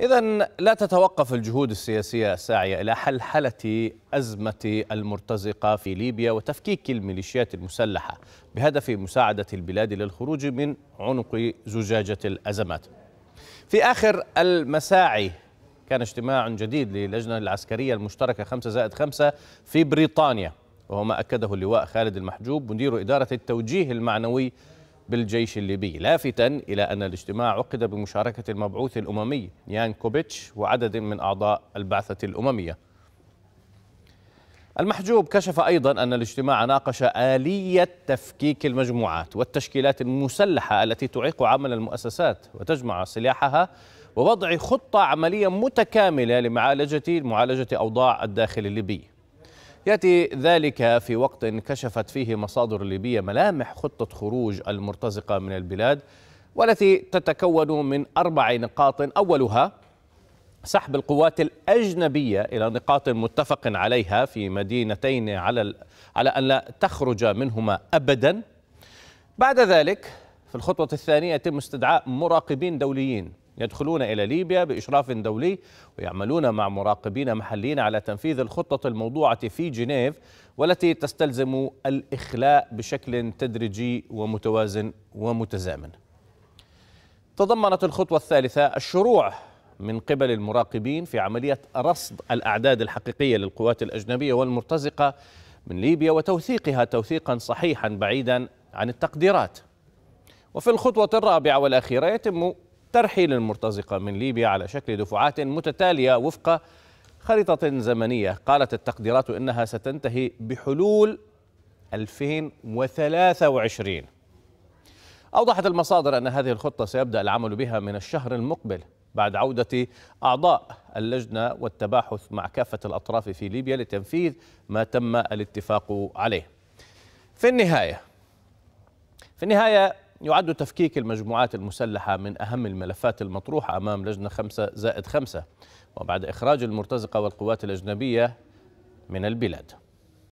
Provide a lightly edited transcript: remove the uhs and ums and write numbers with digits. إذن لا تتوقف الجهود السياسية الساعية إلى حل حالة أزمة المرتزقة في ليبيا وتفكيك الميليشيات المسلحة بهدف مساعدة البلاد للخروج من عنق زجاجة الأزمات. في آخر المساعي كان اجتماع جديد للجنة العسكرية المشتركة 5+5 في بريطانيا، وهو ما أكده اللواء خالد المحجوب مدير إدارة التوجيه المعنوي بالجيش الليبي، لافتا إلى أن الاجتماع عقد بمشاركة المبعوث الأممي يانكوبيتش وعدد من أعضاء البعثة الأممية. المحجوب كشف أيضا أن الاجتماع ناقش آلية تفكيك المجموعات والتشكيلات المسلحة التي تعيق عمل المؤسسات وتجمع سلاحها، ووضع خطة عملية متكاملة لمعالجة أوضاع الداخل الليبي. يأتي ذلك في وقت كشفت فيه مصادر ليبية ملامح خطة خروج المرتزقة من البلاد، والتي تتكون من 4 نقاط، أولها سحب القوات الأجنبية إلى نقاط متفق عليها في مدينتين على أن لا تخرج منهما أبدا. بعد ذلك في الخطوة الثانية يتم استدعاء مراقبين دوليين يدخلون إلى ليبيا بإشراف دولي ويعملون مع مراقبين محليين على تنفيذ الخطة الموضوعة في جنيف، والتي تستلزم الإخلاء بشكل تدريجي ومتوازن ومتزامن. تضمنت الخطوة الثالثة الشروع من قبل المراقبين في عملية رصد الأعداد الحقيقية للقوات الأجنبية والمرتزقة من ليبيا وتوثيقها توثيقا صحيحا بعيدا عن التقديرات. وفي الخطوة الرابعة والأخيرة يتم ترحيل المرتزقة من ليبيا على شكل دفعات متتالية وفق خريطة زمنية قالت التقديرات إنها ستنتهي بحلول 2023. أوضحت المصادر أن هذه الخطة سيبدأ العمل بها من الشهر المقبل بعد عودة أعضاء اللجنة والتباحث مع كافة الأطراف في ليبيا لتنفيذ ما تم الاتفاق عليه. في النهاية يعد تفكيك المجموعات المسلحة من أهم الملفات المطروحة أمام لجنة 5+5 وبعد إخراج المرتزقة والقوات الأجنبية من البلاد.